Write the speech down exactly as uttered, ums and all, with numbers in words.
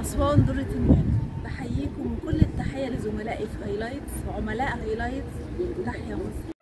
أسوان درة المياه. بحييكم وكل التحية لزملائي في هايلايتس وعملاء هايلايتس. تحية مصر.